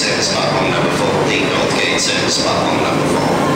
Service Platform number 14, Northgate Service Platform number 4.